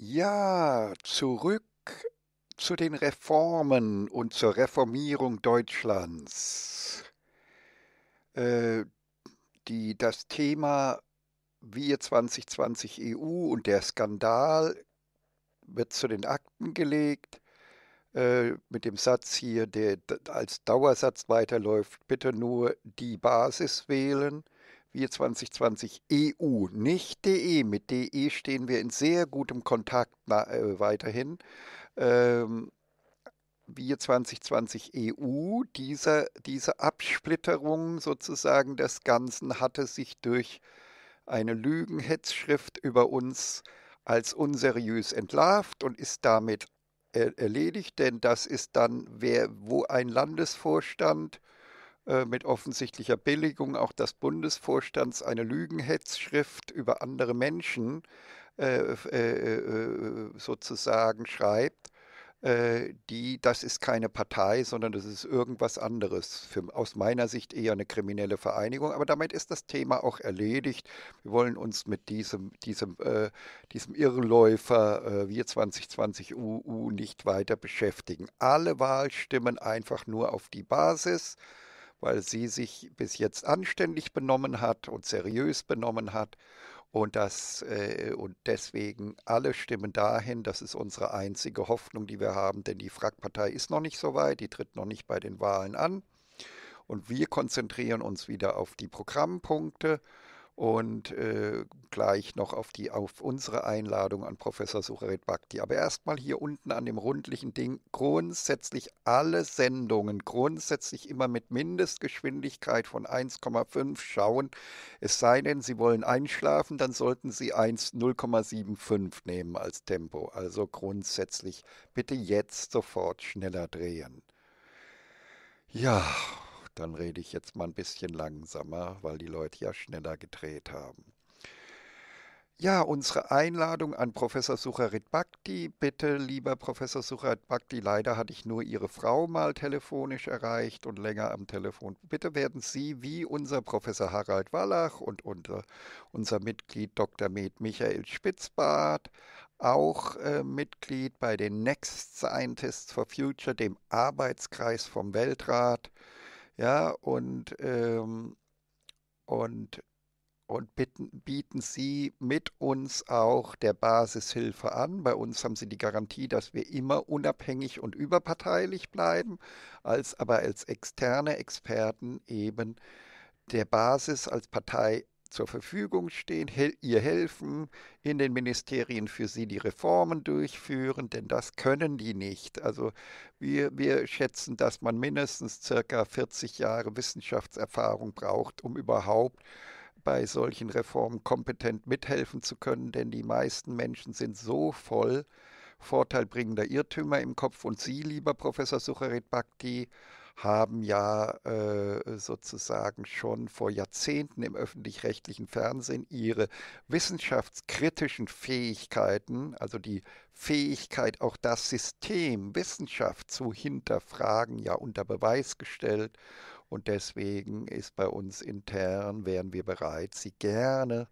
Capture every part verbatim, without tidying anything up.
Ja, zurück zu den Reformen und zur Reformierung Deutschlands. Äh, die, das Thema Wir zwanzig zwanzig E U und der Skandal wird zu den Akten gelegt, äh, mit dem Satz hier, der als Dauersatz weiterläuft, bitte nur die Basis wählen. Wir zwanzig zwanzig E U, nicht D E. Mit D E stehen wir in sehr gutem Kontakt äh, weiterhin. Ähm, Wir zwanzig zwanzig E U, diese, diese Absplitterung sozusagen des Ganzen hatte sich durch eine Lügenhetzschrift über uns als unseriös entlarvt und ist damit er erledigt, denn das ist dann, wer, wo ein Landesvorstand mit offensichtlicher Billigung auch des Bundesvorstands eine Lügenhetzschrift über andere Menschen äh, äh, sozusagen schreibt, äh, die, das ist keine Partei, sondern das ist irgendwas anderes. Für, aus meiner Sicht eher eine kriminelle Vereinigung, aber damit ist das Thema auch erledigt. Wir wollen uns mit diesem, diesem, äh, diesem Irrläufer äh, Wir zwanzig zwanzig E U nicht weiter beschäftigen. Alle Wahlstimmen einfach nur auf die Basis, weil sie sich bis jetzt anständig benommen hat und seriös benommen hat. Und, das, äh, und deswegen alle Stimmen dahin, das ist unsere einzige Hoffnung, die wir haben, denn die FRAG-Partei ist noch nicht so weit, die tritt noch nicht bei den Wahlen an. Und wir konzentrieren uns wieder auf die Programmpunkte und äh, gleich noch auf, die, auf unsere Einladung an Professor Sucharit Bhakdi. Aber erstmal hier unten an dem rundlichen Ding grundsätzlich alle Sendungen, grundsätzlich immer mit Mindestgeschwindigkeit von eins Komma fünf schauen. Es sei denn, Sie wollen einschlafen, dann sollten Sie null Komma fünfundsiebzig nehmen als Tempo. Also grundsätzlich bitte jetzt sofort schneller drehen. Ja, dann rede ich jetzt mal ein bisschen langsamer, weil die Leute ja schneller gedreht haben. Ja, unsere Einladung an Professor Sucharit Bhakdi. Bitte, lieber Professor Sucharit Bhakdi, leider hatte ich nur Ihre Frau mal telefonisch erreicht und länger am Telefon. Bitte werden Sie wie unser Professor Harald Wallach und unser, unser Mitglied Doktor Med Michael Spitzbart, auch äh, Mitglied bei den Next Scientists for Future, dem Arbeitskreis vom Weltrat, ja, und, ähm, und, und bitten, bieten Sie mit uns auch der Basishilfe an. Bei uns haben Sie die Garantie, dass wir immer unabhängig und überparteilich bleiben, als, aber als externe Experten eben der Basis als Partei zur Verfügung stehen, hel- ihr helfen, in den Ministerien für sie die Reformen durchführen, denn das können die nicht. Also wir, wir schätzen, dass man mindestens circa vierzig Jahre Wissenschaftserfahrung braucht, um überhaupt bei solchen Reformen kompetent mithelfen zu können, denn die meisten Menschen sind so voll vorteilbringender Irrtümer im Kopf. Und Sie, lieber Professor Sucharit Bhakdi, haben ja äh, sozusagen schon vor Jahrzehnten im öffentlich-rechtlichen Fernsehen ihre wissenschaftskritischen Fähigkeiten, also die Fähigkeit, auch das System Wissenschaft zu hinterfragen, ja unter Beweis gestellt. Und deswegen ist bei uns intern, wären wir bereit, Sie gerne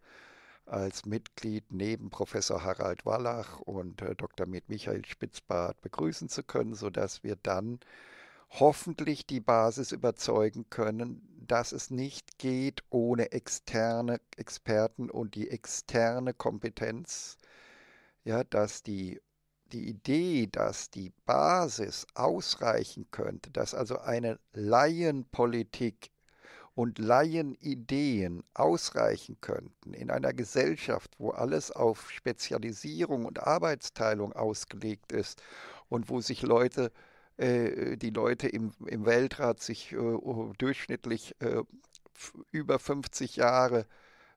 als Mitglied neben Professor Harald Wallach und äh, Doktor Med Michael Spitzbart begrüßen zu können, sodass wir dann hoffentlich die Basis überzeugen können, dass es nicht geht ohne externe Experten und die externe Kompetenz, ja, dass die, die Idee, dass die Basis ausreichen könnte, dass also eine Laienpolitik und Laienideen ausreichen könnten in einer Gesellschaft, wo alles auf Spezialisierung und Arbeitsteilung ausgelegt ist und wo sich Leute die Leute im, im Weltrat sich äh, durchschnittlich äh, über fünfzig Jahre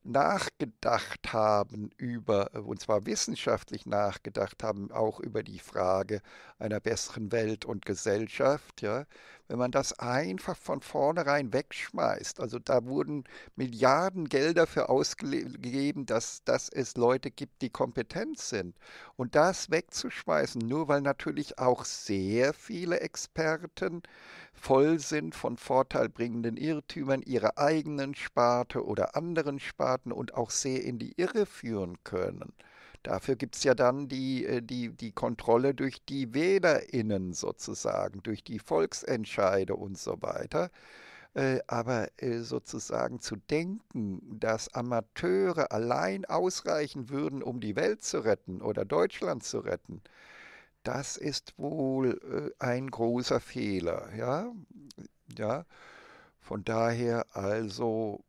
nachgedacht haben, über, und zwar wissenschaftlich nachgedacht haben, auch über die Frage einer besseren Welt und Gesellschaft. Ja? Wenn man das einfach von vornherein wegschmeißt, also da wurden Milliarden Gelder für ausgegeben, dass, dass es Leute gibt, die kompetent sind. Und das wegzuschmeißen, nur weil natürlich auch sehr viele Experten voll sind von vorteilbringenden Irrtümern ihrer eigenen Sparte oder anderen Sparten und auch sehr in die Irre führen können. Dafür gibt es ja dann die, die, die Kontrolle durch die WählerInnen sozusagen, durch die Volksentscheide und so weiter. Aber sozusagen zu denken, dass Amateure allein ausreichen würden, um die Welt zu retten oder Deutschland zu retten, das ist wohl ein großer Fehler. Ja? Ja? Von daher also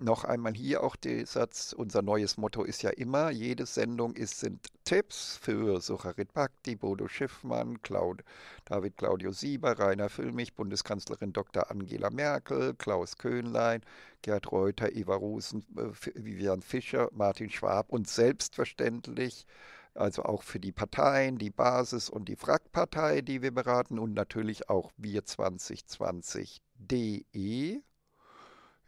noch einmal hier auch der Satz, unser neues Motto ist ja immer, jede Sendung ist, sind Tipps für Sucharit Bhakdi, Bodo Schiffmann, Claud, David Claudio Sieber, Rainer Füllmich, Bundeskanzlerin Doktor Angela Merkel, Klaus Köhnlein, Gerd Reuter, Eva Rosen, Vivian Fischer, Martin Schwab und selbstverständlich, also auch für die Parteien, die Basis- und die FRAG-Partei, die wir beraten und natürlich auch wir zwanzig zwanzig punkt de.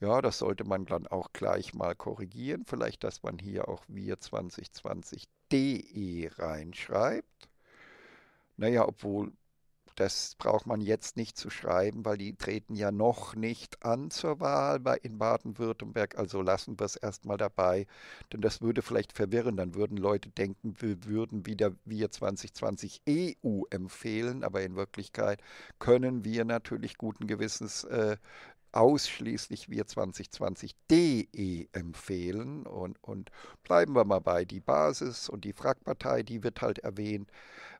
Ja, das sollte man dann auch gleich mal korrigieren. Vielleicht, dass man hier auch wir zwanzig zwanzig punkt de reinschreibt. Naja, obwohl, das braucht man jetzt nicht zu schreiben, weil die treten ja noch nicht an zur Wahl bei, in Baden-Württemberg. Also lassen wir es erstmal dabei, denn das würde vielleicht verwirren. Dann würden Leute denken, wir würden wieder wir zwanzig zwanzig punkt e u empfehlen. Aber in Wirklichkeit können wir natürlich guten Gewissens äh, ausschließlich wir zwanzig zwanzig punkt de empfehlen und, und bleiben wir mal bei die Basis und die FRAG-Partei, die wird halt erwähnt,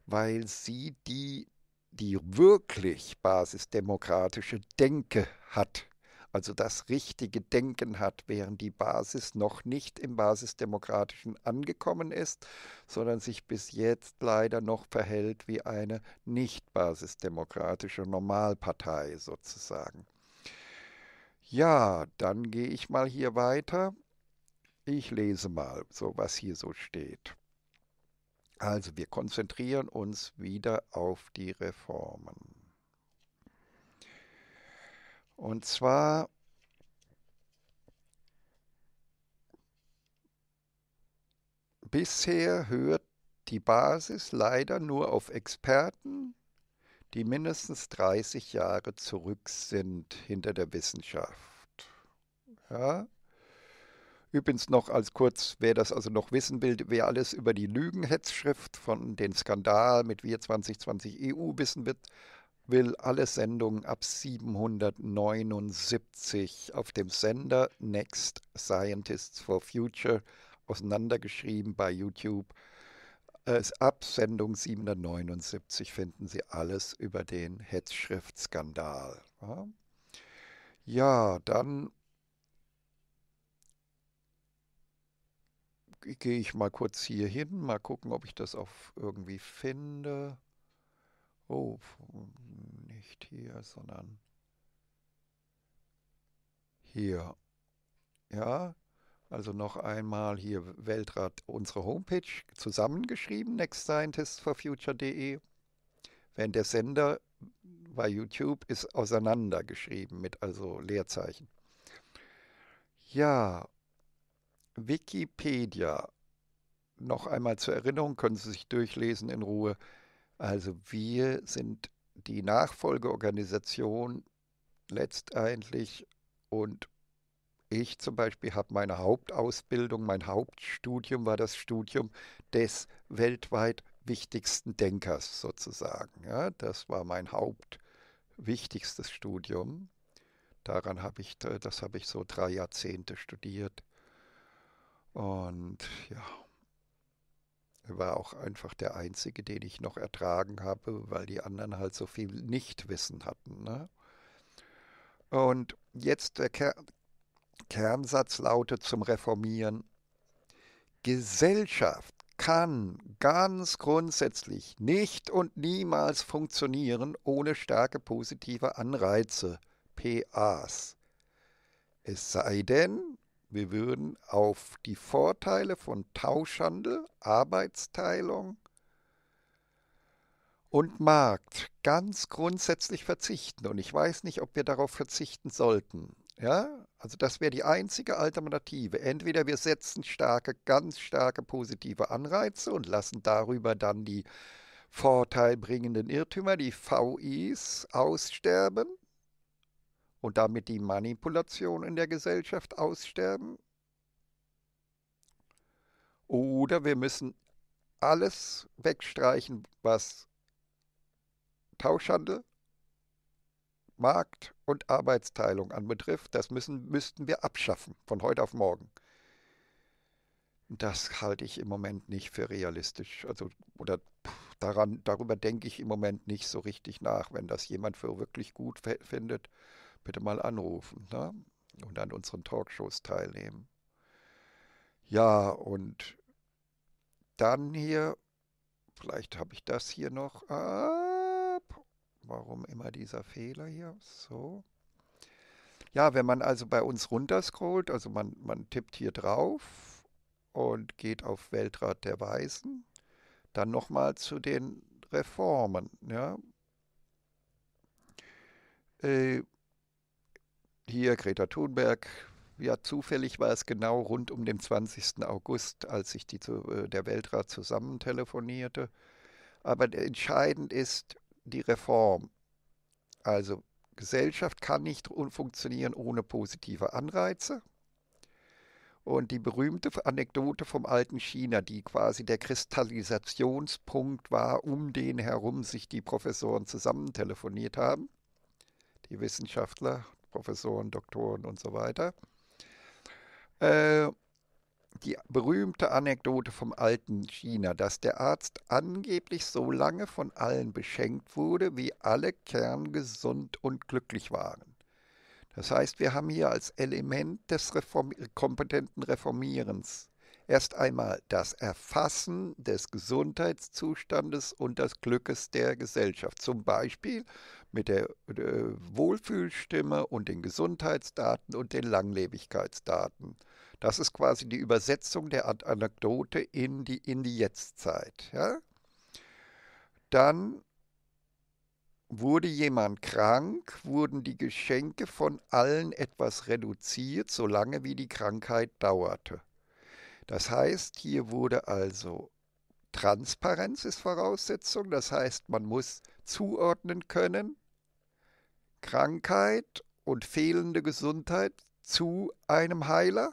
weil sie die, die wirklich basisdemokratische Denke hat, also das richtige Denken hat, während die Basis noch nicht im Basisdemokratischen angekommen ist, sondern sich bis jetzt leider noch verhält wie eine nicht basisdemokratische Normalpartei sozusagen. Ja, dann gehe ich mal hier weiter. Ich lese mal, so was hier so steht. Also wir konzentrieren uns wieder auf die Reformen. Und zwar bisher hört die Basis leider nur auf Experten, die mindestens dreißig Jahre zurück sind hinter der Wissenschaft. Ja. Übrigens noch als kurz, wer das also noch wissen will, wer alles über die Lügenhetzschrift von den Skandal mit wir zwanzig zwanzig punkt e u wissen wird, will alle Sendungen ab siebenhundertneunundsiebzig auf dem Sender Next Scientists for Future auseinandergeschrieben bei YouTube. Ab Sendung siebenhundertneunundsiebzig finden Sie alles über den Hetzschriftskandal. Ja, ja dann gehe ich mal kurz hier hin, mal gucken, ob ich das auch irgendwie finde. Oh, nicht hier, sondern hier. Ja. Also noch einmal hier Weltrat, unsere Homepage, zusammengeschrieben, next scientists for future punkt de. Während der Sender bei YouTube ist auseinandergeschrieben mit also Leerzeichen. Ja, Wikipedia. Noch einmal zur Erinnerung, können Sie sich durchlesen in Ruhe. Also wir sind die Nachfolgeorganisation letztendlich und ich zum Beispiel habe meine Hauptausbildung, mein Hauptstudium war das Studium des weltweit wichtigsten Denkers sozusagen. Ja, das war mein hauptwichtigstes Studium. Daran habe ich, das habe ich so drei Jahrzehnte studiert. Und ja, war auch einfach der einzige, den ich noch ertragen habe, weil die anderen halt so viel Nichtwissen hatten. Ne? Und jetzt der Ker Kernsatz lautet zum Reformieren: Gesellschaft kann ganz grundsätzlich nicht und niemals funktionieren ohne starke positive Anreize, P As. Es sei denn, wir würden auf die Vorteile von Tauschhandel, Arbeitsteilung und Markt ganz grundsätzlich verzichten. Und ich weiß nicht, ob wir darauf verzichten sollten. Ja, also das wäre die einzige Alternative. Entweder wir setzen starke, ganz starke positive Anreize und lassen darüber dann die vorteilbringenden Irrtümer, die V Is, aussterben und damit die Manipulation in der Gesellschaft aussterben. Oder wir müssen alles wegstreichen, was Tauschhandel, Markt und Arbeitsteilung anbetrifft. Das müssen, müssten wir abschaffen von heute auf morgen. Das halte ich im Moment nicht für realistisch. Also, oder daran, darüber denke ich im Moment nicht so richtig nach. Wenn das jemand für wirklich gut findet, bitte mal anrufen, ne? Und an unseren Talkshows teilnehmen. Ja, und dann hier, vielleicht habe ich das hier noch ab. Warum immer dieser Fehler hier? So. Ja, wenn man also bei uns runterscrollt, also man, man tippt hier drauf und geht auf Weltrat der Weisen. Dann nochmal zu den Reformen. Ja. Äh, hier Greta Thunberg. Ja, zufällig war es genau rund um den zwanzigsten August, als sich die, der Weltrat zusammen telefonierte. Aber entscheidend ist die Reform. Also Gesellschaft kann nicht funktionieren ohne positive Anreize. Und die berühmte Anekdote vom alten China, die quasi der Kristallisationspunkt war, um den herum sich die Professoren zusammentelefoniert haben, die Wissenschaftler, Professoren, Doktoren und so weiter. Äh, die berühmte Anekdote vom alten China, dass der Arzt angeblich so lange von allen beschenkt wurde, wie alle kerngesund und glücklich waren. Das heißt, wir haben hier als Element des Reform- kompetenten Reformierens erst einmal das Erfassen des Gesundheitszustandes und des Glückes der Gesellschaft. Zum Beispiel mit der äh, Wohlfühlstimme und den Gesundheitsdaten und den Langlebigkeitsdaten. Das ist quasi die Übersetzung der Anekdote in die, in die Jetztzeit. Ja? Dann wurde jemand krank, wurden die Geschenke von allen etwas reduziert, solange wie die Krankheit dauerte. Das heißt, hier wurde also Transparenz ist Voraussetzung, das heißt, man muss zuordnen können, Krankheit und fehlende Gesundheit zu einem Heiler,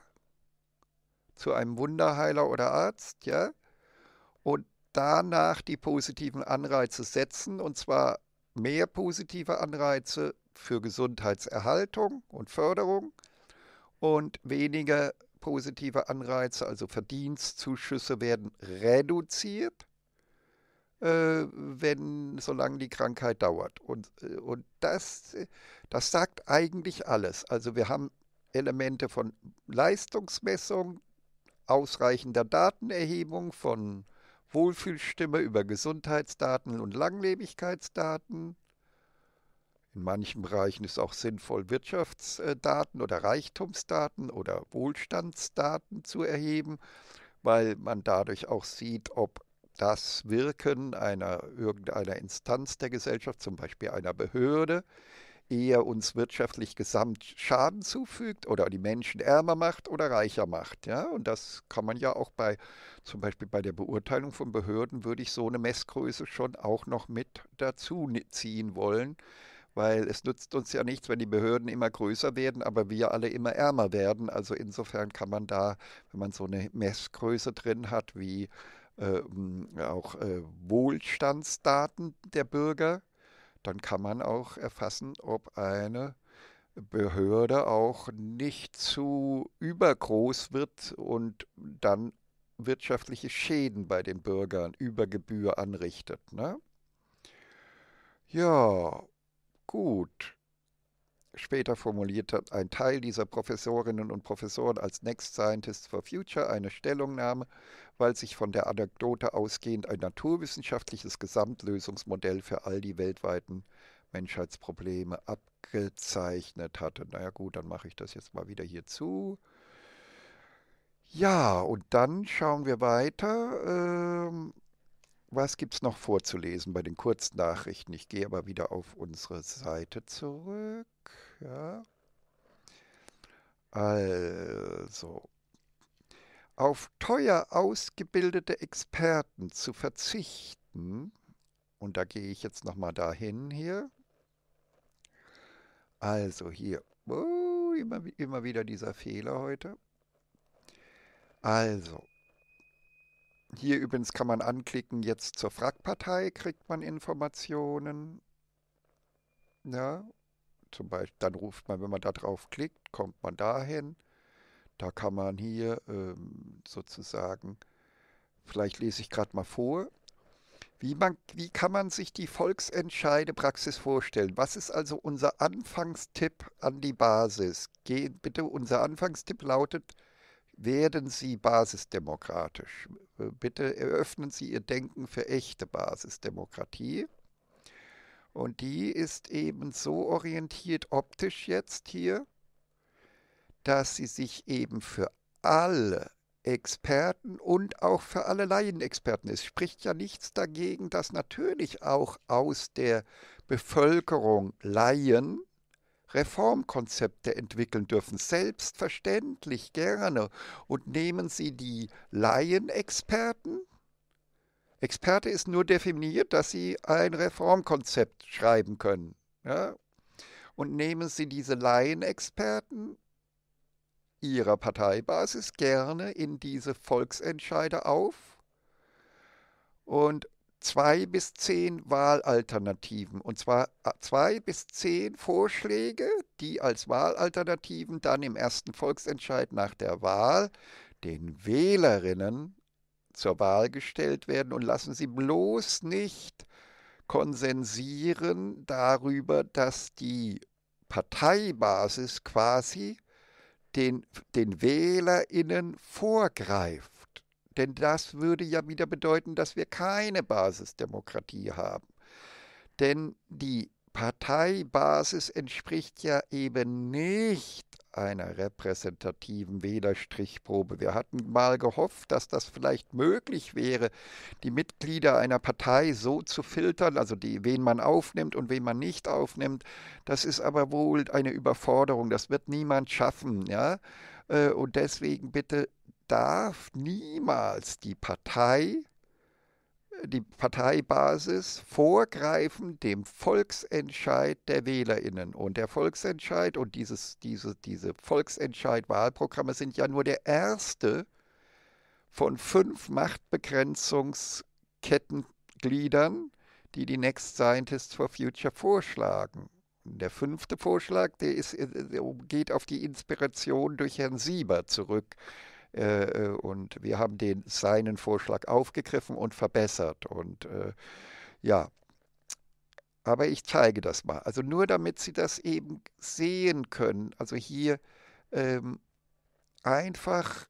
zu einem Wunderheiler oder Arzt, ja, und danach die positiven Anreize setzen, und zwar mehr positive Anreize für Gesundheitserhaltung und Förderung und weniger positive Anreize, also Verdienstzuschüsse werden reduziert, äh, wenn, solange die Krankheit dauert. Und, und das, das sagt eigentlich alles. Also wir haben Elemente von Leistungsmessung, ausreichender Datenerhebung von Wohlfühlstimme über Gesundheitsdaten und Langlebigkeitsdaten. In manchen Bereichen ist auch sinnvoll, Wirtschaftsdaten oder Reichtumsdaten oder Wohlstandsdaten zu erheben, weil man dadurch auch sieht, ob das Wirken einer irgendeiner Instanz der Gesellschaft, zum Beispiel einer Behörde, eher uns wirtschaftlich gesamt Schaden zufügt oder die Menschen ärmer macht oder reicher macht. Ja? Und das kann man ja auch bei, zum Beispiel bei der Beurteilung von Behörden, würde ich so eine Messgröße schon auch noch mit dazu ziehen wollen, weil es nützt uns ja nichts, wenn die Behörden immer größer werden, aber wir alle immer ärmer werden. Also insofern kann man da, wenn man so eine Messgröße drin hat, wie äh, auch äh, Wohlstandsdaten der Bürger, dann kann man auch erfassen, ob eine Behörde auch nicht zu übergroß wird und dann wirtschaftliche Schäden bei den Bürgern über Gebühr anrichtet. Ne? Ja, gut. Später formulierte ein Teil dieser Professorinnen und Professoren als Next Scientists for Future eine Stellungnahme, weil sich von der Anekdote ausgehend ein naturwissenschaftliches Gesamtlösungsmodell für all die weltweiten Menschheitsprobleme abgezeichnet hatte. Na ja gut, dann mache ich das jetzt mal wieder hier zu. Ja, und dann schauen wir weiter. Ähm, was gibt es noch vorzulesen bei den Kurznachrichten? Ich gehe aber wieder auf unsere Seite zurück. Ja. Also, auf teuer ausgebildete Experten zu verzichten, und da gehe ich jetzt nochmal dahin hier, also hier, oh, immer, immer wieder dieser Fehler heute, also, Hier übrigens kann man anklicken, jetzt zur FRAG-Partei kriegt man Informationen. Ja, zum Beispiel, dann ruft man, wenn man da drauf klickt, kommt man dahin. Da kann man hier ähm, sozusagen, vielleicht lese ich gerade mal vor, wie, man, wie kann man sich die Volksentscheidepraxis vorstellen? Was ist also unser Anfangstipp an die Basis? Gehen, bitte, unser Anfangstipp lautet, werden Sie basisdemokratisch. Bitte eröffnen Sie Ihr Denken für echte Basisdemokratie. Und die ist eben so orientiert optisch jetzt hier, dass sie sich eben für alle Experten und auch für alle Laienexperten, es spricht ja nichts dagegen, dass natürlich auch aus der Bevölkerung Laien Reformkonzepte entwickeln dürfen, selbstverständlich gerne. Und nehmen Sie die Laienexperten. Experte ist nur definiert, dass Sie ein Reformkonzept schreiben können. Ja? Und nehmen Sie diese Laienexperten Ihrer Parteibasis gerne in diese Volksentscheide auf und zwei bis zehn Wahlalternativen, und zwar zwei bis zehn Vorschläge, die als Wahlalternativen dann im ersten Volksentscheid nach der Wahl den Wählerinnen zur Wahl gestellt werden, und lassen Sie bloß nicht konsensieren darüber, dass die Parteibasis quasi Den, den WählerInnen vorgreift. Denn das würde ja wieder bedeuten, dass wir keine Basisdemokratie haben. Denn die Parteibasis entspricht ja eben nicht einer repräsentativen Wählerstrichprobe. Wir hatten mal gehofft, dass das vielleicht möglich wäre, die Mitglieder einer Partei so zu filtern, also die, wen man aufnimmt und wen man nicht aufnimmt. Das ist aber wohl eine Überforderung, das wird niemand schaffen. Ja? Und deswegen bitte darf niemals die Partei, die Parteibasis vorgreifen dem Volksentscheid der WählerInnen. Und der Volksentscheid und dieses, diese, diese Volksentscheid-Wahlprogramme sind ja nur der erste von fünf Machtbegrenzungskettengliedern, die die Next Scientists for Future vorschlagen. Der fünfte Vorschlag, der, ist, der geht auf die Inspiration durch Herrn Sieber zurück. Und wir haben den, seinen Vorschlag aufgegriffen und verbessert. Und äh, ja, aber ich zeige das mal. Also nur damit Sie das eben sehen können. Also hier ähm, einfach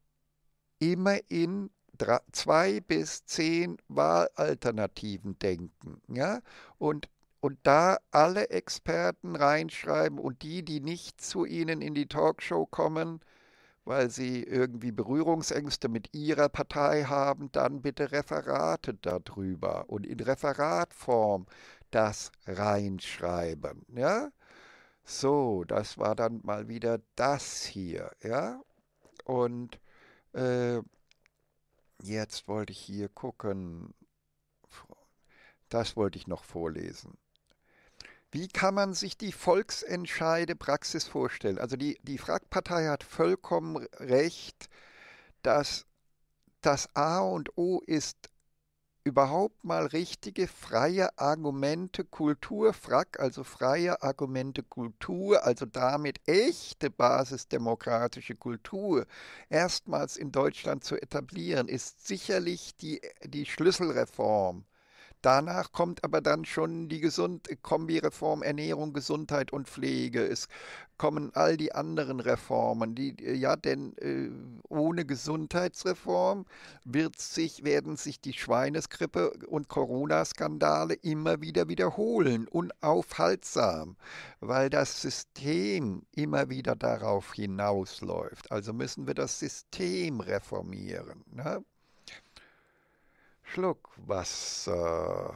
immer in drei, zwei bis zehn Wahlalternativen denken. Ja? Und Und da alle Experten reinschreiben, und die, die nicht zu Ihnen in die Talkshow kommen, weil sie irgendwie Berührungsängste mit ihrer Partei haben, dann bitte Referate darüber und in Referatform das reinschreiben. Ja? So, das war dann mal wieder das hier. Ja? Und äh, jetzt wollte ich hier gucken, das wollte ich noch vorlesen. Wie kann man sich die Volksentscheidepraxis vorstellen? Also die, die FRAG-Partei hat vollkommen recht, dass das A und O ist, überhaupt mal richtige freie Argumente Kultur, FRAG, also freie Argumente Kultur, also damit echte basisdemokratische Kultur erstmals in Deutschland zu etablieren, ist sicherlich die, die Schlüsselreform. Danach kommt aber dann schon die Gesund- Kombireform Ernährung, Gesundheit und Pflege. Es kommen all die anderen Reformen, die, ja, denn äh, ohne Gesundheitsreform wird sich, werden sich die Schweinegrippe und Corona-Skandale immer wieder wiederholen, unaufhaltsam, weil das System immer wieder darauf hinausläuft. Also müssen wir das System reformieren, ne? Schluck Wasser.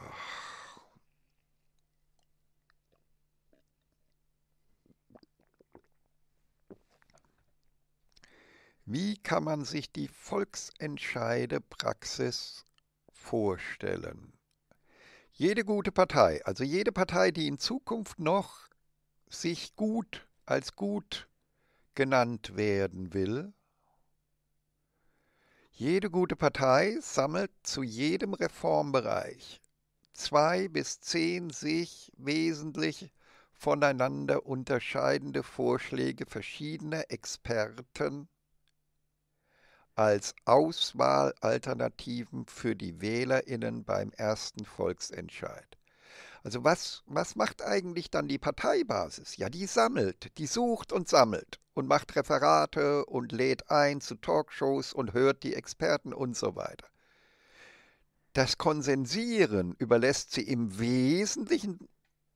Wie kann man sich die Volksentscheidepraxis vorstellen? Jede gute Partei, also jede Partei, die in Zukunft noch sich gut als gut genannt werden will, Jede gute Partei sammelt zu jedem Reformbereich zwei bis zehn sich wesentlich voneinander unterscheidende Vorschläge verschiedener Experten als Auswahlalternativen für die WählerInnen beim ersten Volksentscheid. Also was, was macht eigentlich dann die Parteibasis? Ja, die sammelt, die sucht und sammelt und macht Referate und lädt ein zu Talkshows und hört die Experten und so weiter. Das Konsensieren überlässt sie im Wesentlichen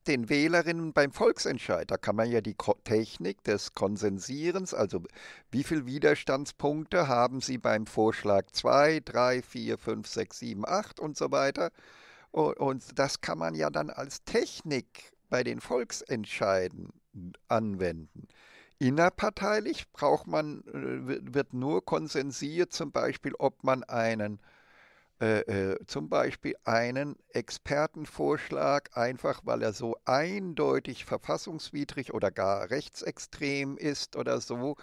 den Wählerinnen beim Volksentscheid. Da kann man ja die Technik des Konsensierens, also wie viele Widerstandspunkte haben sie beim Vorschlag zwei, drei, vier, fünf, sechs, sieben, acht und so weiter. Und das kann man ja dann als Technik bei den Volksentscheiden anwenden. Innerparteilich braucht man, wird nur konsensiert, zum Beispiel, ob man einen Äh, äh, zum Beispiel einen Expertenvorschlag, einfach weil er so eindeutig verfassungswidrig oder gar rechtsextrem ist oder so,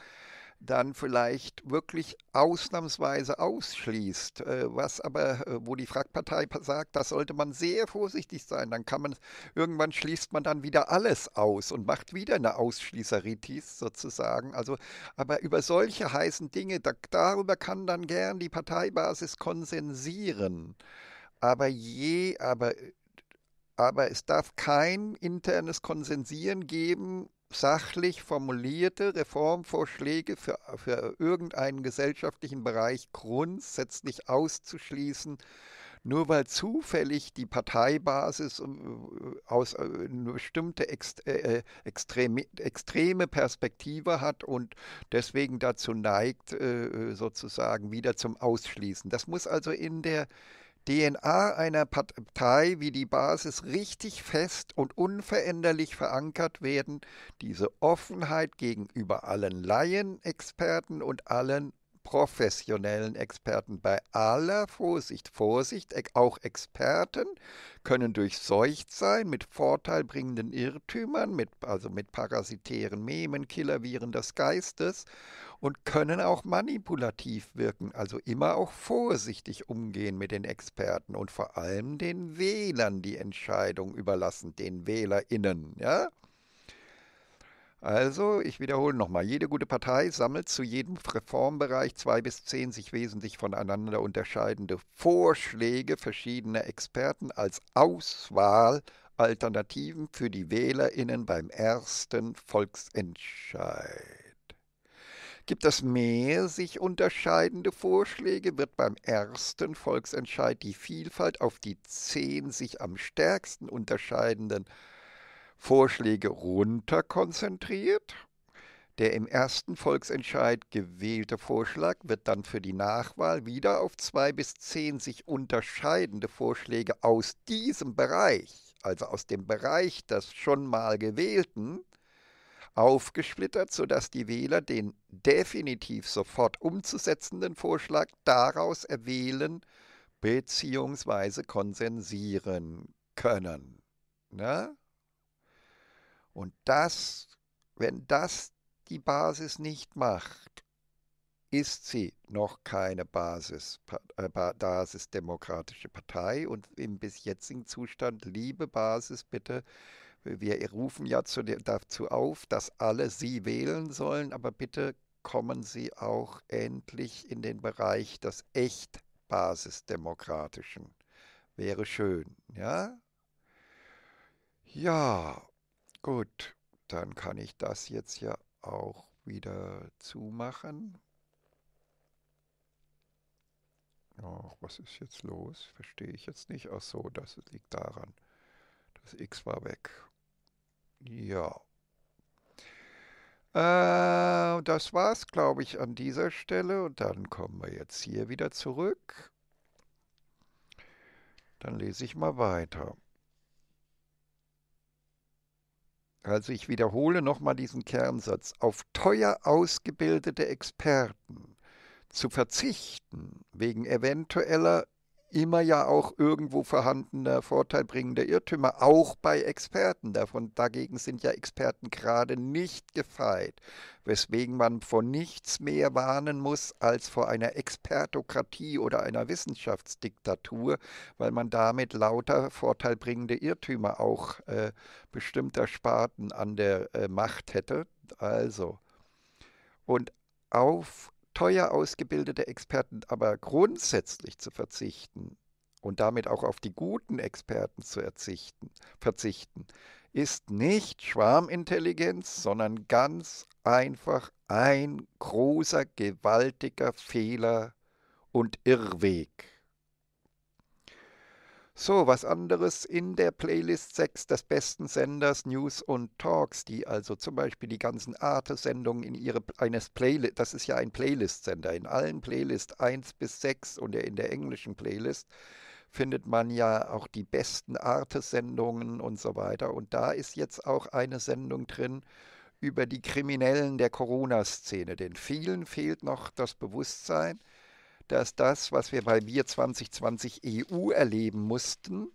dann vielleicht wirklich ausnahmsweise ausschließt. Äh, was aber, äh, wo die FRAG-Partei sagt, da sollte man sehr vorsichtig sein. Dann kann man, irgendwann schließt man dann wieder alles aus und macht wieder eine Ausschließeritis sozusagen. Also, aber über solche heißen Dinge, da, darüber kann dann gern die Parteibasis konsensieren. Aber je, aber, aber es darf kein internes Konsensieren geben, sachlich formulierte Reformvorschläge für, für irgendeinen gesellschaftlichen Bereich grundsätzlich auszuschließen, nur weil zufällig die Parteibasis aus eine bestimmte extreme, extreme Perspektive hat und deswegen dazu neigt, sozusagen wieder zum Ausschließen. Das muss also in der D N A einer Partei wie die Basis richtig fest und unveränderlich verankert werden, diese Offenheit gegenüber allen Laienexperten und allen professionellen Experten bei aller Vorsicht. Vorsicht, auch Experten können durchseucht sein mit vorteilbringenden Irrtümern, mit, also mit parasitären Memen, Killerviren des Geistes und können auch manipulativ wirken. Also immer auch vorsichtig umgehen mit den Experten und vor allem den Wählern die Entscheidung überlassen, den WählerInnen, ja? Also, ich wiederhole nochmal, jede gute Partei sammelt zu jedem Reformbereich zwei bis zehn sich wesentlich voneinander unterscheidende Vorschläge verschiedener Experten als Auswahlalternativen für die WählerInnen beim ersten Volksentscheid. Gibt es mehr sich unterscheidende Vorschläge, wird beim ersten Volksentscheid die Vielfalt auf die zehn sich am stärksten unterscheidenden Vorschläge runter konzentriert. Der im ersten Volksentscheid gewählte Vorschlag wird dann für die Nachwahl wieder auf zwei bis zehn sich unterscheidende Vorschläge aus diesem Bereich, also aus dem Bereich des schon mal gewählten, aufgesplittert, sodass die Wähler den definitiv sofort umzusetzenden Vorschlag daraus erwählen bzw. konsensieren können. Ne? Und das, wenn das die Basis nicht macht, ist sie noch keine Basis, äh, basisdemokratische Partei. Und im bis jetzigen Zustand, liebe Basis, bitte, wir rufen ja zu, dazu auf, dass alle Sie wählen sollen, aber bitte kommen Sie auch endlich in den Bereich des echt basisdemokratischen. Wäre schön, ja? Ja. Gut, dann kann ich das jetzt ja auch wieder zumachen. Ach, was ist jetzt los? Verstehe ich jetzt nicht. Ach so, das liegt daran. Das X war weg. Ja. Äh, das war's, glaube ich, an dieser Stelle. Und dann kommen wir jetzt hier wieder zurück. Dann lese ich mal weiter. Also ich wiederhole nochmal diesen Kernsatz. Auf teuer ausgebildete Experten zu verzichten, wegen eventueller immer ja auch irgendwo vorhandener vorteilbringender Irrtümer, auch bei Experten. Davon, dagegen sind ja Experten gerade nicht gefeit, weswegen man vor nichts mehr warnen muss als vor einer Expertokratie oder einer Wissenschaftsdiktatur, weil man damit lauter vorteilbringende Irrtümer auch äh, bestimmter Sparten an der äh, Macht hätte. Also, und auf teuer ausgebildete Experten aber grundsätzlich zu verzichten und damit auch auf die guten Experten zu erzichten, verzichten, ist nicht Schwarmintelligenz, sondern ganz einfach ein großer, gewaltiger Fehler und Irrweg. So, was anderes in der Playlist sechs des besten Senders News und Talks, die also zum Beispiel die ganzen Arte-Sendungen in ihre eines Playlist, das ist ja ein Playlist-Sender, in allen Playlist eins bis sechs und in der englischen Playlist findet man ja auch die besten Arte-Sendungen und so weiter. Und da ist jetzt auch eine Sendung drin über die Kriminellen der Corona-Szene, denn vielen fehlt noch das Bewusstsein, dass das, was wir bei Wir zwanzig zwanzig E U erleben mussten,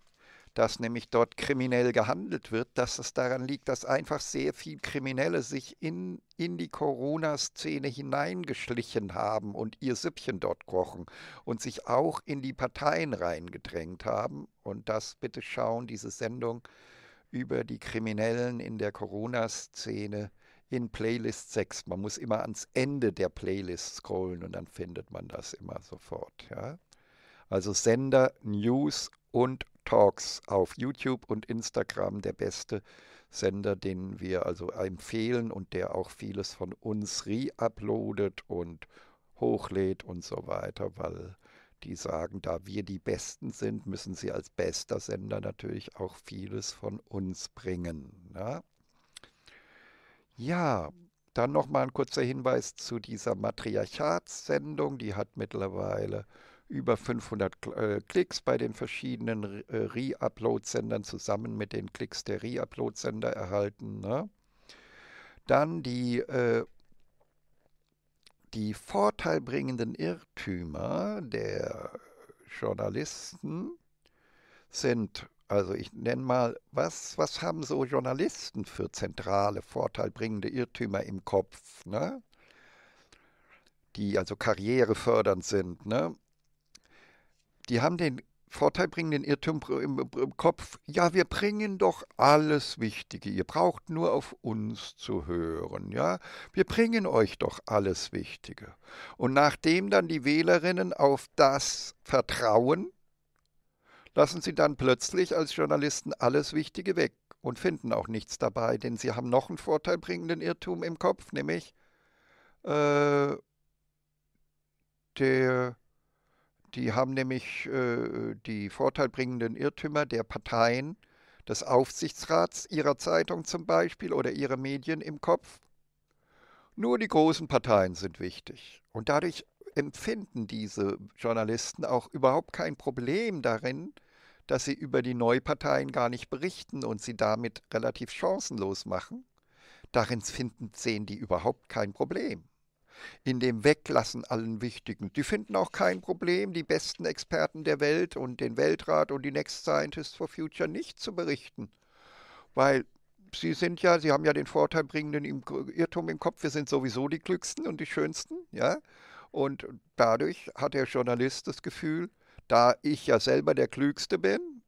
dass nämlich dort kriminell gehandelt wird, dass es daran liegt, dass einfach sehr viele Kriminelle sich in, in die Corona-Szene hineingeschlichen haben und ihr Süppchen dort kochen und sich auch in die Parteien reingedrängt haben. Und das bitte schauen, diese Sendung über die Kriminellen in der Corona-Szene in Playlist sechs. Man muss immer ans Ende der Playlist scrollen und dann findet man das immer sofort. Ja? Also Sender, News und Talks auf YouTube und Instagram, der beste Sender, den wir also empfehlen und der auch vieles von uns re-uploadet und hochlädt und so weiter, weil die sagen, da wir die Besten sind, müssen sie als bester Sender natürlich auch vieles von uns bringen. Ja? Ja, dann nochmal ein kurzer Hinweis zu dieser Matriarchatssendung. Die hat mittlerweile über fünfhundert Klicks bei den verschiedenen Re-Upload-Sendern zusammen mit den Klicks der Re-Upload-Sender erhalten. Ne? Dann die, äh, die vorteilbringenden Irrtümer der Journalisten sind... Also ich nenne mal, was, was haben so Journalisten für zentrale, vorteilbringende Irrtümer im Kopf, ne? Die also karrierefördernd sind. Ne? Die haben den vorteilbringenden Irrtum im, im Kopf, ja, wir bringen doch alles Wichtige, ihr braucht nur auf uns zu hören, ja, wir bringen euch doch alles Wichtige. Und nachdem dann die Wählerinnen auf das vertrauen, lassen sie dann plötzlich als Journalisten alles Wichtige weg und finden auch nichts dabei, denn sie haben noch einen vorteilbringenden Irrtum im Kopf, nämlich äh, der, die haben nämlich äh, die vorteilbringenden Irrtümer der Parteien, des Aufsichtsrats ihrer Zeitung zum Beispiel oder ihrer Medien im Kopf. Nur die großen Parteien sind wichtig und dadurch empfinden diese Journalisten auch überhaupt kein Problem darin, dass sie über die Neuparteien gar nicht berichten und sie damit relativ chancenlos machen. Darin finden, sehen die überhaupt kein Problem. In dem Weglassen allen Wichtigen. Die finden auch kein Problem, die besten Experten der Welt und den Weltrat und die Next Scientists for Future nicht zu berichten. Weil sie sind ja, sie haben ja den vorteilbringenden Irrtum im Kopf, wir sind sowieso die Klügsten und die Schönsten, ja. Und dadurch hat der Journalist das Gefühl, da ich ja selber der Klügste bin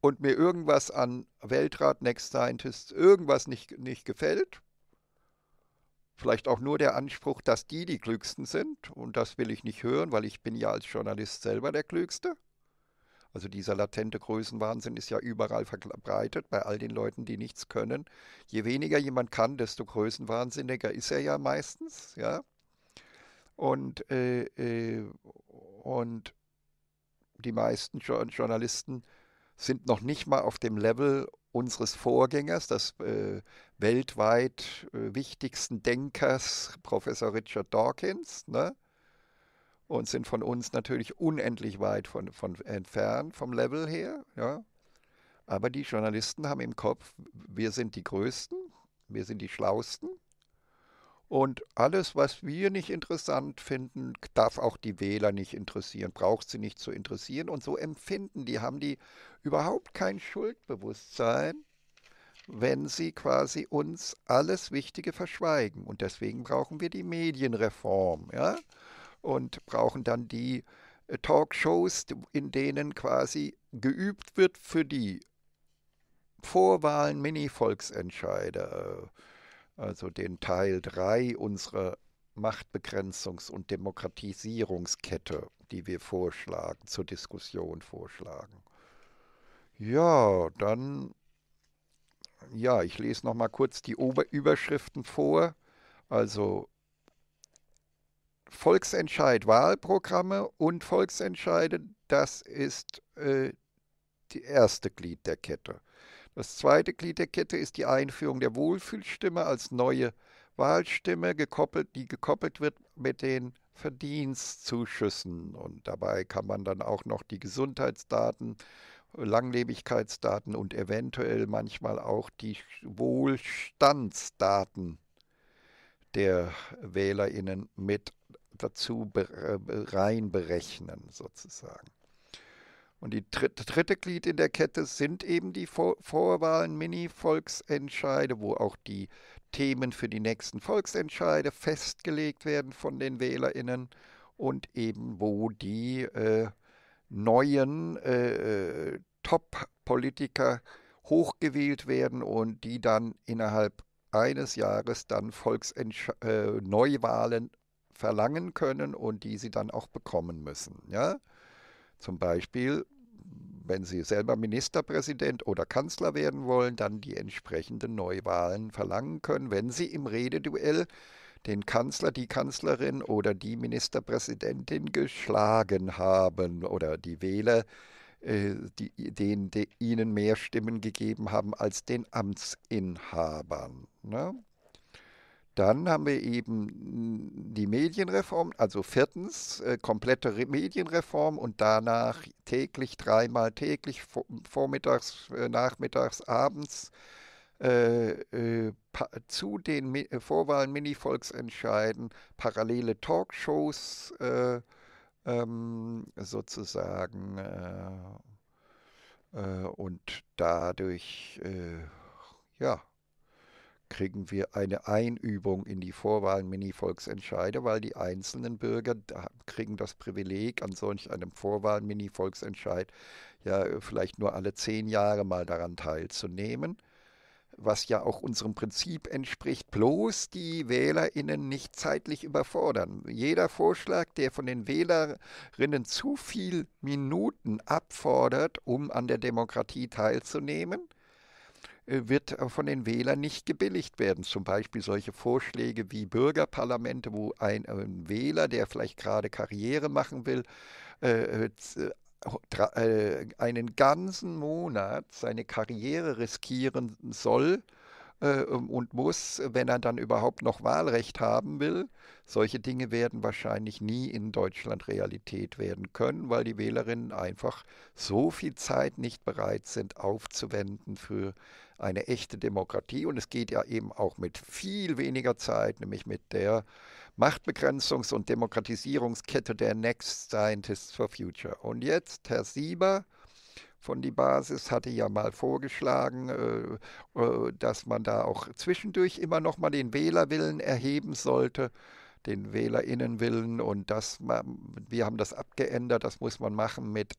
und mir irgendwas an Weltrat, Next Scientist, irgendwas nicht, nicht gefällt, vielleicht auch nur der Anspruch, dass die die Klügsten sind und das will ich nicht hören, weil ich bin ja als Journalist selber der Klügste. Also dieser latente Größenwahnsinn ist ja überall verbreitet, bei all den Leuten, die nichts können. Je weniger jemand kann, desto größenwahnsinniger ist er ja meistens, ja. Und, äh, äh, und die meisten Journalisten sind noch nicht mal auf dem Level unseres Vorgängers, des äh, weltweit äh, wichtigsten Denkers, Professor Richard Dawkins, ne? Und sind von uns natürlich unendlich weit von, von entfernt vom Level her. Ja? Aber die Journalisten haben im Kopf, wir sind die Größten, wir sind die Schlausten. Und alles, was wir nicht interessant finden, darf auch die Wähler nicht interessieren, braucht sie nicht zu interessieren. Und so empfinden die, haben die überhaupt kein Schuldbewusstsein, wenn sie quasi uns alles Wichtige verschweigen. Und deswegen brauchen wir die Medienreform, ja? Und brauchen dann die Talkshows, in denen quasi geübt wird für die Vorwahlen, Mini-Volksentscheide, also den Teil drei unserer Machtbegrenzungs- und Demokratisierungskette, die wir vorschlagen, zur Diskussion vorschlagen. Ja, dann, ja, ich lese noch mal kurz die Überschriften vor. Also Volksentscheid, Wahlprogramme und Volksentscheide, das ist äh, die erste Glied der Kette. Das zweite Glied der Kette ist die Einführung der Wohlfühlstimme als neue Wahlstimme, gekoppelt, die gekoppelt wird mit den Verdienstzuschüssen. Und dabei kann man dann auch noch die Gesundheitsdaten, Langlebigkeitsdaten und eventuell manchmal auch die Wohlstandsdaten der WählerInnen mit dazu rein berechnen, sozusagen. Und die dritte, dritte Glied in der Kette sind eben die Vor Vorwahlen, Mini-Volksentscheide, wo auch die Themen für die nächsten Volksentscheide festgelegt werden von den WählerInnen und eben wo die äh, neuen äh, Top-Politiker hochgewählt werden und die dann innerhalb eines Jahres dann Volksentsch äh, Neuwahlen verlangen können und die sie dann auch bekommen müssen, ja? Zum Beispiel, wenn Sie selber Ministerpräsident oder Kanzler werden wollen, dann die entsprechenden Neuwahlen verlangen können, wenn Sie im Rededuell den Kanzler, die Kanzlerin oder die Ministerpräsidentin geschlagen haben oder die Wähler, äh, die, denen, die Ihnen mehr Stimmen gegeben haben als den Amtsinhabern, ne? Dann haben wir eben die Medienreform, also viertens, äh, komplette Medienreform und danach täglich, dreimal täglich, vormittags, nachmittags, abends äh, äh, zu den Mi Vorwahlen, Mini-Volksentscheiden, parallele Talkshows äh, ähm, sozusagen äh, äh, und dadurch, äh, ja, kriegen wir eine Einübung in die Vorwahlen, Mini-Volksentscheide, weil die einzelnen Bürger da kriegen das Privileg, an solch einem Vorwahlen, Mini-Volksentscheid ja vielleicht nur alle zehn Jahre mal daran teilzunehmen, was ja auch unserem Prinzip entspricht, bloß die WählerInnen nicht zeitlich überfordern. Jeder Vorschlag, der von den WählerInnen zu viel Minuten abfordert, um an der Demokratie teilzunehmen, wird von den Wählern nicht gebilligt werden. Zum Beispiel solche Vorschläge wie Bürgerparlamente, wo ein, ein Wähler, der vielleicht gerade Karriere machen will, äh, äh, einen ganzen Monat seine Karriere riskieren soll äh, und muss, wenn er dann überhaupt noch Wahlrecht haben will. Solche Dinge werden wahrscheinlich nie in Deutschland Realität werden können, weil die Wählerinnen einfach so viel Zeit nicht bereit sind, aufzuwenden für eine echte Demokratie. Und es geht ja eben auch mit viel weniger Zeit, nämlich mit der Machtbegrenzungs- und Demokratisierungskette der Next Scientists for Future. Und jetzt Herr Sieber von dieBasis hatte ja mal vorgeschlagen, dass man da auch zwischendurch immer noch mal den Wählerwillen erheben sollte, den WählerInnenwillen. Und das, wir haben das abgeändert, das muss man machen mit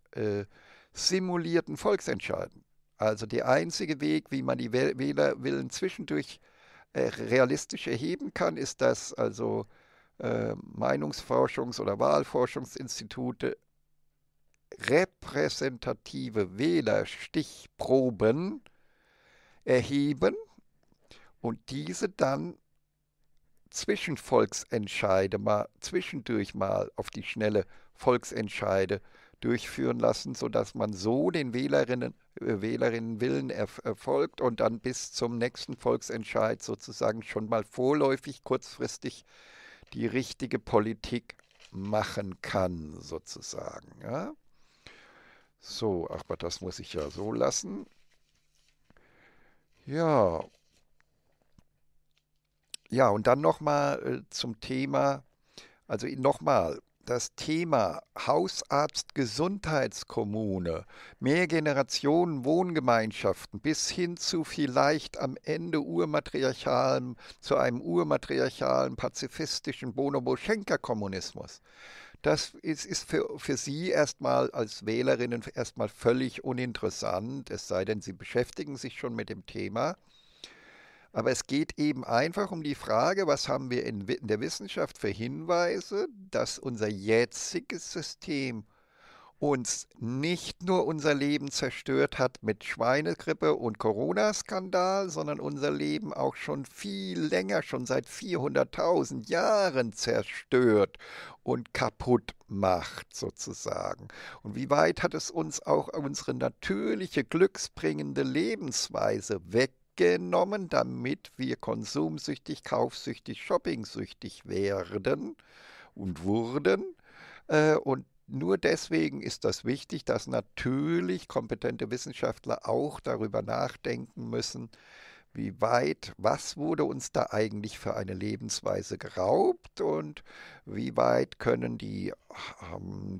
simulierten Volksentscheiden. Also der einzige Weg, wie man die Wählerwillen zwischendurch äh, realistisch erheben kann, ist, dass also äh, Meinungsforschungs- oder Wahlforschungsinstitute repräsentative Wählerstichproben erheben und diese dann zwischen Volksentscheide mal, zwischendurch mal auf die schnelle Volksentscheide durchführen lassen, sodass man so den Wählerinnen, äh, Wählerinnenwillen erf erfolgt und dann bis zum nächsten Volksentscheid sozusagen schon mal vorläufig, kurzfristig die richtige Politik machen kann, sozusagen. Ja? So, aber das muss ich ja so lassen. Ja, Ja, und dann nochmal äh, zum Thema, also nochmal, das Thema Hausarzt, Gesundheitskommune, Mehrgenerationen, Wohngemeinschaften bis hin zu vielleicht am Ende urmatriarchalem, zu einem urmatriarchalen, pazifistischen Bonobo-Schenker-Kommunismus. Das ist, ist für, für Sie erstmal als Wählerinnen erstmal völlig uninteressant, es sei denn, Sie beschäftigen sich schon mit dem Thema. Aber es geht eben einfach um die Frage, was haben wir in der Wissenschaft für Hinweise, dass unser jetziges System uns nicht nur unser Leben zerstört hat mit Schweinegrippe und Corona-Skandal, sondern unser Leben auch schon viel länger, schon seit vierhunderttausend Jahren zerstört und kaputt macht sozusagen. Und wie weit hat es uns auch unsere natürliche, glücksbringende Lebensweise weggenommen? genommen, damit wir konsumsüchtig, kaufsüchtig, shoppingsüchtig werden und wurden. Und nur deswegen ist das wichtig, dass natürlich kompetente Wissenschaftler auch darüber nachdenken müssen, wie weit, was wurde uns da eigentlich für eine Lebensweise geraubt und wie weit können die,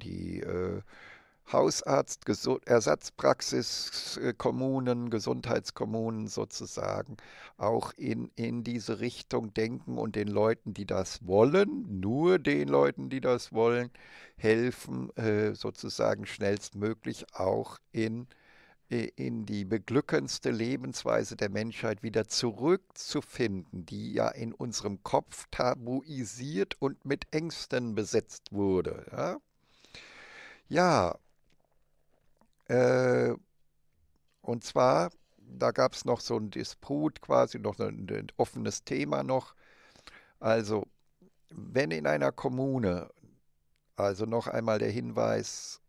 die äh, Hausarzt, Ersatzpraxis, Kommunen, Gesundheitskommunen sozusagen auch in, in diese Richtung denken und den Leuten, die das wollen, nur den Leuten, die das wollen, helfen sozusagen schnellstmöglich auch in, in die beglückendste Lebensweise der Menschheit wieder zurückzufinden, die ja in unserem Kopf tabuisiert und mit Ängsten besetzt wurde. Ja, ja. Und zwar, da gab es noch so einen Disput quasi, noch ein, ein offenes Thema noch. Also, wenn in einer Kommune, also noch einmal der Hinweis,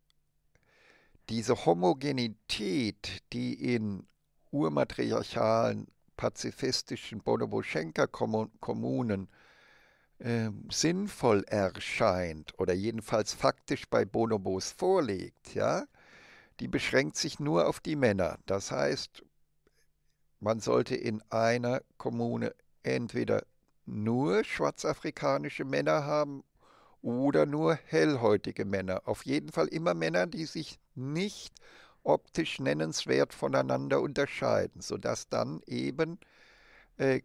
diese Homogenität, die in urmatriarchalen, pazifistischen Bonobo-Schenker-Kommunen äh, sinnvoll erscheint oder jedenfalls faktisch bei Bonobos vorliegt, ja, die beschränkt sich nur auf die Männer. Das heißt, man sollte in einer Kommune entweder nur schwarzafrikanische Männer haben oder nur hellhäutige Männer. Auf jeden Fall immer Männer, die sich nicht optisch nennenswert voneinander unterscheiden, sodass dann eben äh,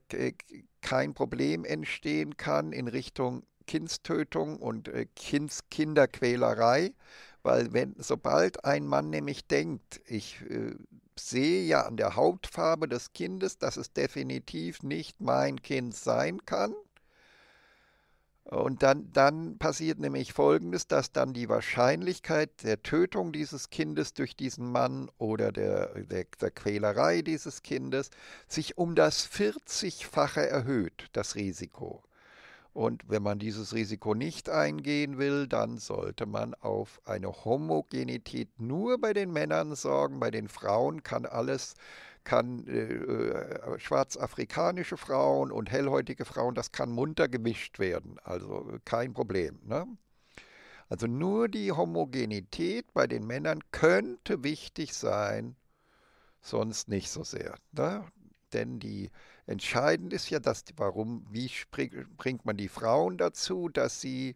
kein Problem entstehen kann in Richtung Kindstötung und äh, Kinds Kinderquälerei, weil wenn, sobald ein Mann nämlich denkt, ich äh, sehe ja an der Hautfarbe des Kindes, dass es definitiv nicht mein Kind sein kann, und dann, dann passiert nämlich Folgendes, dass dann die Wahrscheinlichkeit der Tötung dieses Kindes durch diesen Mann oder der, der, der Quälerei dieses Kindes sich um das vierzigfache erhöht, das Risiko. Und wenn man dieses Risiko nicht eingehen will, dann sollte man auf eine Homogenität nur bei den Männern sorgen. Bei den Frauen kann alles, kann äh, schwarzafrikanische Frauen und hellhäutige Frauen, das kann munter gemischt werden. Also kein Problem, ne? Also nur die Homogenität bei den Männern könnte wichtig sein, sonst nicht so sehr, ne? Denn die entscheidend ist ja, dass warum, wie bringt man die Frauen dazu, dass sie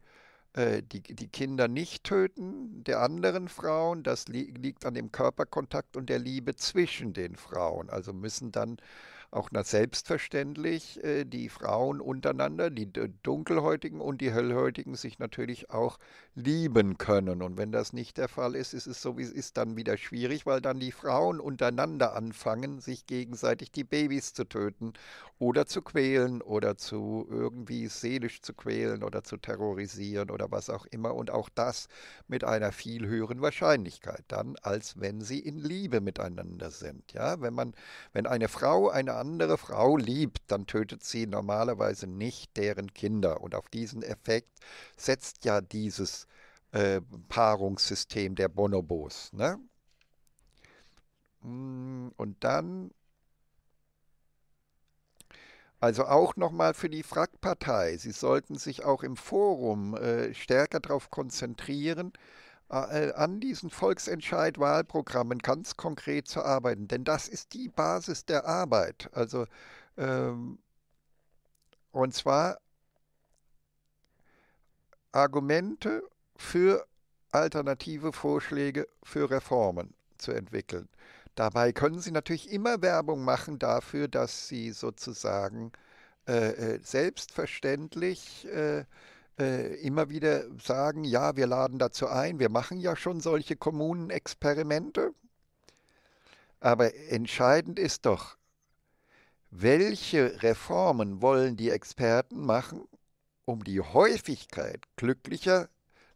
äh, die, die Kinder nicht töten, der anderen Frauen, das li liegt an dem Körperkontakt und der Liebe zwischen den Frauen. Also müssen dann auch na, selbstverständlich äh, die Frauen untereinander, die Dunkelhäutigen und die Hellhäutigen, sich natürlich auch lieben können. Und wenn das nicht der Fall ist, ist es so, wie es ist, dann wieder schwierig, weil dann die Frauen untereinander anfangen, sich gegenseitig die Babys zu töten oder zu quälen oder zu irgendwie seelisch zu quälen oder zu terrorisieren oder was auch immer. Und auch das mit einer viel höheren Wahrscheinlichkeit dann, als wenn sie in Liebe miteinander sind. Ja, wenn man, wenn eine Frau eine andere Frau liebt, dann tötet sie normalerweise nicht deren Kinder. Und auf diesen Effekt setzt ja dieses äh, Paarungssystem der Bonobos, ne? Und dann, also auch nochmal für die FRAG-Partei, sie sollten sich auch im Forum äh, stärker darauf konzentrieren, an diesen Volksentscheid-Wahlprogrammen ganz konkret zu arbeiten, denn das ist die Basis der Arbeit. Also ähm, Und zwar Argumente für alternative Vorschläge für Reformen zu entwickeln. Dabei können Sie natürlich immer Werbung machen dafür, dass Sie sozusagen äh, selbstverständlich äh, äh, immer wieder sagen, ja, wir laden dazu ein, wir machen ja schon solche Kommunenexperimente. Aber entscheidend ist doch, welche Reformen wollen die Experten machen, um die Häufigkeit glücklicher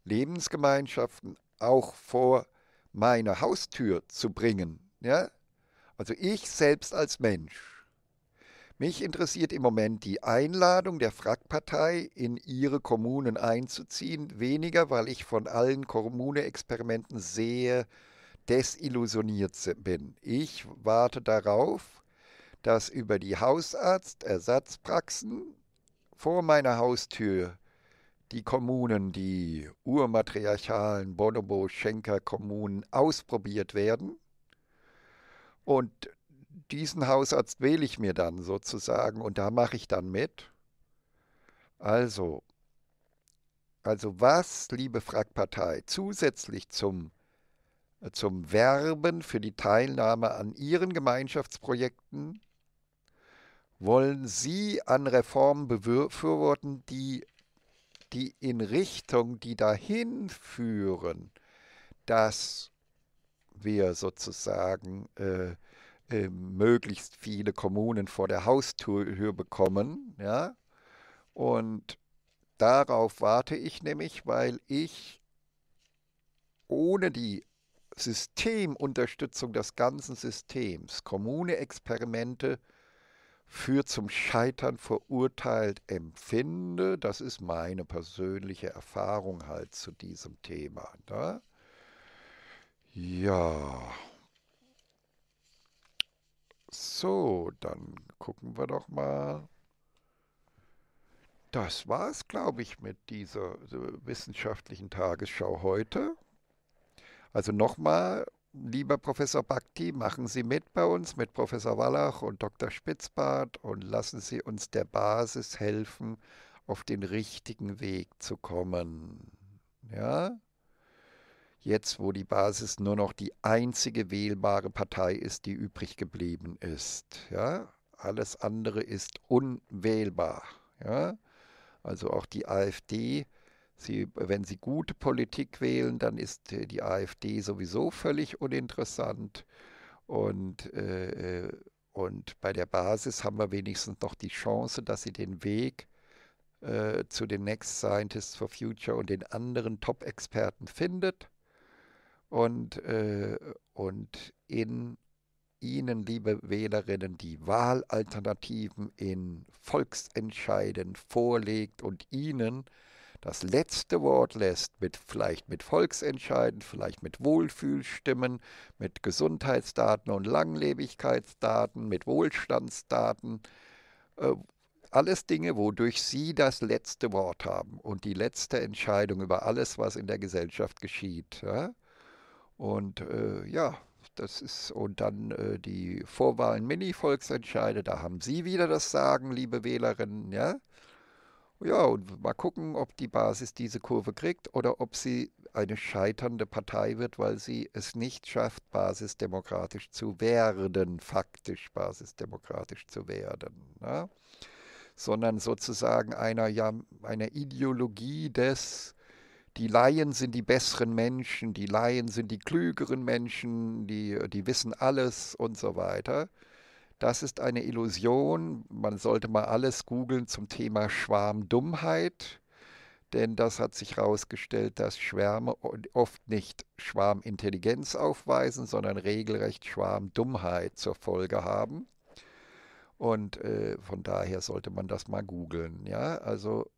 Lebensgemeinschaften auch vor meine Haustür zu bringen? Ja? Also ich selbst als Mensch. Mich interessiert im Moment die Einladung der FRAG-Partei, in ihre Kommunen einzuziehen, weniger, weil ich von allen Kommune-Experimenten sehr desillusioniert bin. Ich warte darauf, dass über die Hausarztersatzpraxen vor meiner Haustür die Kommunen, die urmatriarchalen Bonobo-Schenker-Kommunen, ausprobiert werden. Und diesen Hausarzt wähle ich mir dann sozusagen und da mache ich dann mit. Also, also was, liebe FRAG-Partei, zusätzlich zum, zum Werben für die Teilnahme an Ihren Gemeinschaftsprojekten, wollen Sie an Reformen befürworten, die die in Richtung, die dahin führen, dass wir sozusagen äh, äh, möglichst viele Kommunen vor der Haustür bekommen. Ja? Und darauf warte ich nämlich, weil ich ohne die Systemunterstützung des ganzen Systems Kommune-Experimente für zum Scheitern verurteilt empfinde. Das ist meine persönliche Erfahrung halt zu diesem Thema. Ne? Ja. So, dann gucken wir doch mal. Das war's, glaube ich, mit dieser wissenschaftlichen Tagesschau heute. Also nochmal. Lieber Professor Bhakdi, machen Sie mit bei uns, mit Professor Wallach und Doktor Spitzbart, und lassen Sie uns der Basis helfen, auf den richtigen Weg zu kommen. Ja? Jetzt, wo die Basis nur noch die einzige wählbare Partei ist, die übrig geblieben ist. Ja? Alles andere ist unwählbar. Ja? Also auch die AfD. Sie, wenn Sie gute Politik wählen, dann ist die AfD sowieso völlig uninteressant. Und, äh, und bei der Basis haben wir wenigstens noch die Chance, dass sie den Weg äh, zu den Next Scientists for Future und den anderen Top-Experten findet. Und, äh, und in Ihnen, liebe Wählerinnen, die Wahlalternativen in Volksentscheiden vorlegt und Ihnen das letzte Wort lässt, mit, vielleicht mit Volksentscheiden, vielleicht mit Wohlfühlstimmen, mit Gesundheitsdaten und Langlebigkeitsdaten, mit Wohlstandsdaten. Äh, alles Dinge, wodurch Sie das letzte Wort haben und die letzte Entscheidung über alles, was in der Gesellschaft geschieht. Ja? Und äh, ja, das ist, und dann äh, die Vorwahlen-Mini-Volksentscheide, da haben Sie wieder das Sagen, liebe Wählerinnen, ja. Ja, und mal gucken, ob die Basis diese Kurve kriegt oder ob sie eine scheiternde Partei wird, weil sie es nicht schafft, basisdemokratisch zu werden, faktisch basisdemokratisch zu werden. Ne? Sondern sozusagen einer, ja, einer Ideologie des, die Laien sind die besseren Menschen, die Laien sind die klügeren Menschen, die, die wissen alles und so weiter. Das ist eine Illusion. Man sollte mal alles googeln zum Thema Schwarmdummheit, denn das hat sich herausgestellt, dass Schwärme oft nicht Schwarmintelligenz aufweisen, sondern regelrecht Schwarmdummheit zur Folge haben. Und äh, von daher sollte man das mal googeln. Ja? Also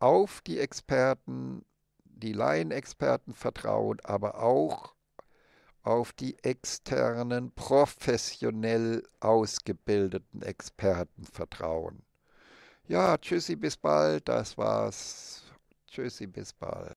auf die Experten, die Laienexperten vertrauen, aber auch auf die externen, professionell ausgebildeten Experten vertrauen. Ja, tschüssi, bis bald, das war's. Tschüssi, bis bald.